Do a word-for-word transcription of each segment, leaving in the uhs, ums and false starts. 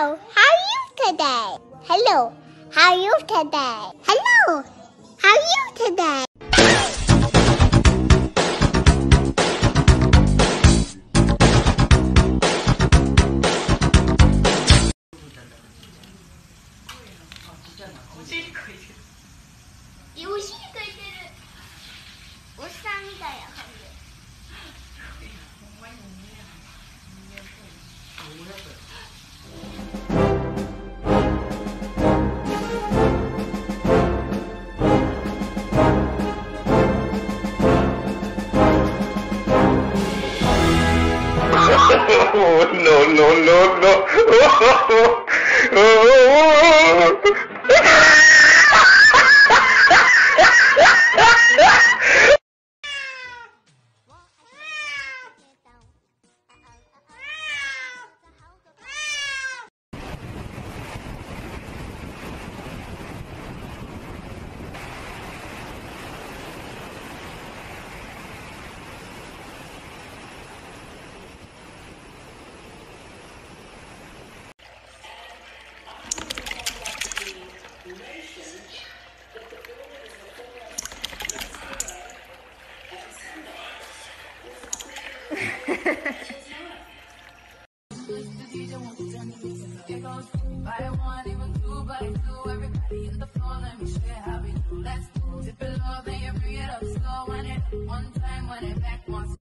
Hello, how are you today? Hello, how are you today? Hello, how are you today? Oh, no, no, no, no. Oh, oh, oh, oh. I want even two by two, everybody in the floor, let me show you how we do. Let's do, dip it low, then you bring it up slow, when it up one time, when it back once.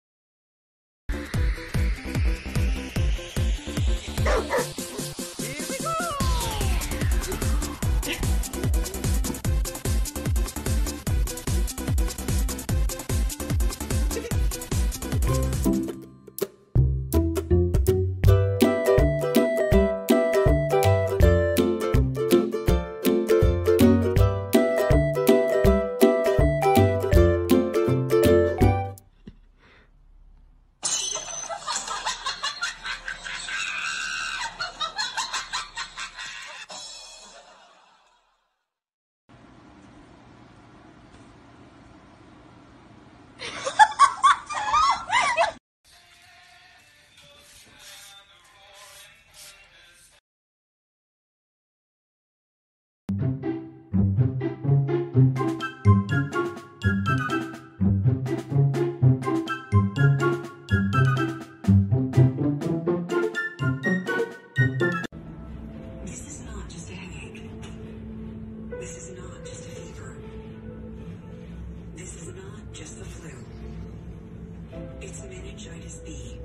It's meningitis B,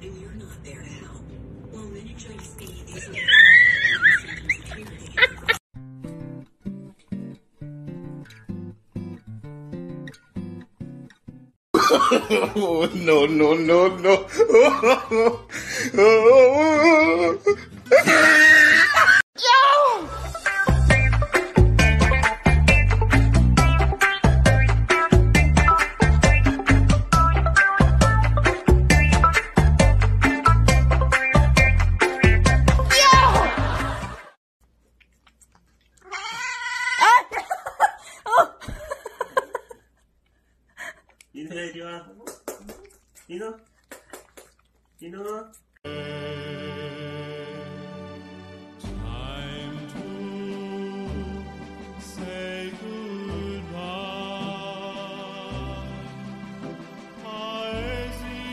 and you're not there to help. Well, meningitis B is a oh, no, no, no, no. Oh, oh, oh, oh. You know? You know? Time to say goodbye. I see.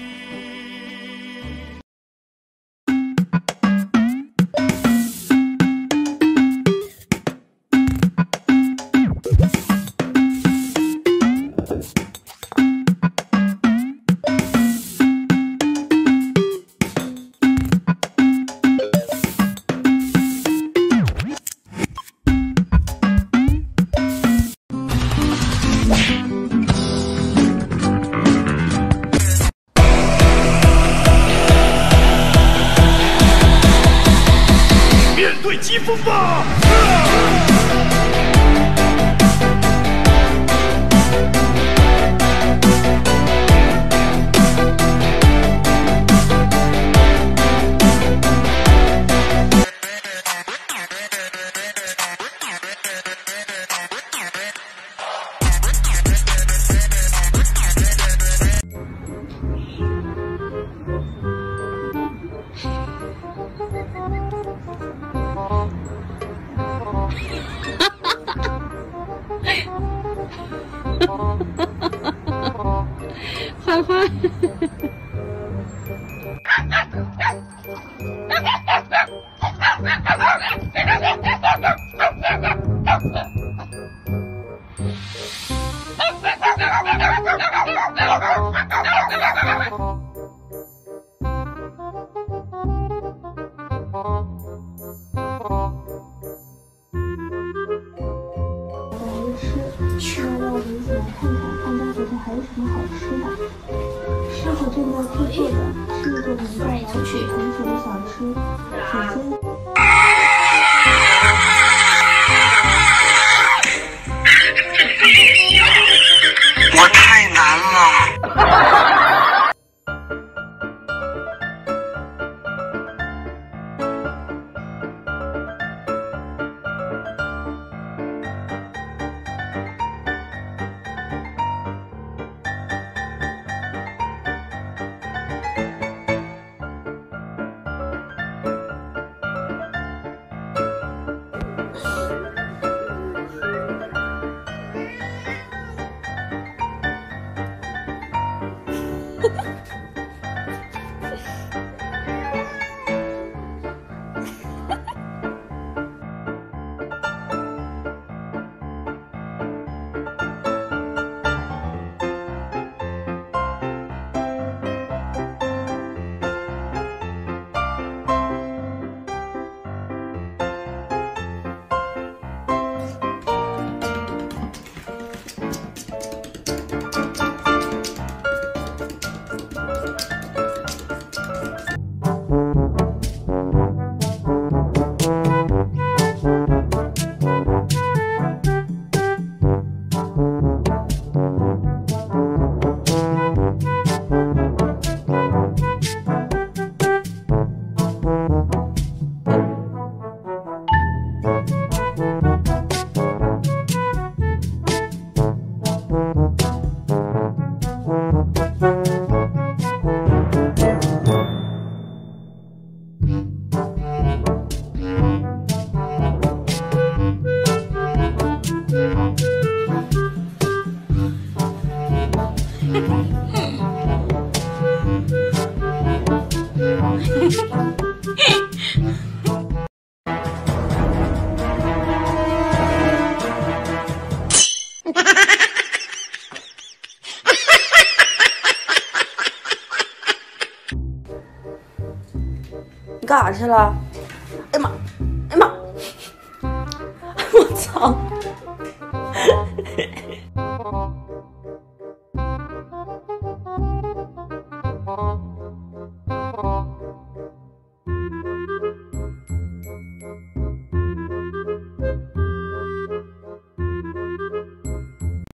Papa.吃过有什么看法？看到昨天还有什么好吃的？是否正在制作的？是一个年代的同学的小吃。首先。 你干啥去了？哎妈，哎妈，我操！